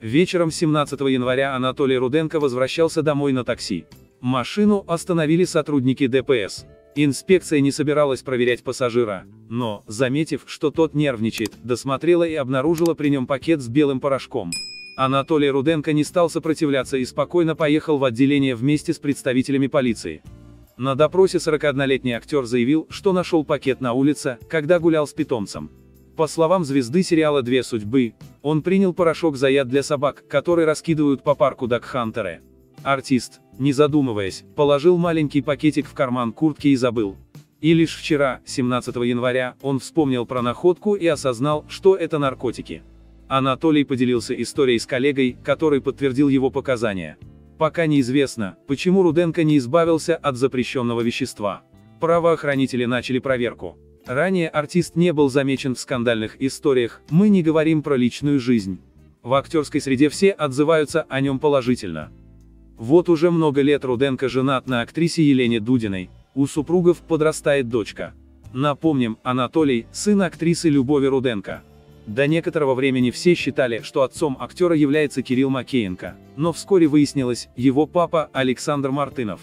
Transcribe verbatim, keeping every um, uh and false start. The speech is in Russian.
Вечером семнадцатого января Анатолий Руденко возвращался домой на такси. Машину остановили сотрудники ДПС. Инспекция не собиралась проверять пассажира, но, заметив, что тот нервничает, досмотрела и обнаружила при нем пакет с белым порошком. Анатолий Руденко не стал сопротивляться и спокойно поехал в отделение вместе с представителями полиции. На допросе сорокаоднолетний актер заявил, что нашел пакет на улице, когда гулял с питомцем. По словам звезды сериала «Две судьбы», он принял порошок за яд для собак, который раскидывают по парку догхантеры. Артист, не задумываясь, положил маленький пакетик в карман куртки и забыл. И лишь вчера, семнадцатого января, он вспомнил про находку и осознал, что это наркотики. Анатолий поделился историей с коллегой, который подтвердил его показания. Пока неизвестно, почему Руденко не избавился от запрещенного вещества. Правоохранители начали проверку. Ранее артист не был замечен в скандальных историях, мы не говорим про личную жизнь. В актерской среде все отзываются о нем положительно. Вот уже много лет Руденко женат на актрисе Елене Дудиной, у супругов подрастает дочка. Напомним, Анатолий – сын актрисы Любови Руденко. До некоторого времени все считали, что отцом актера является Кирилл Макеенко, но вскоре выяснилось, его папа – Александр Мартынов.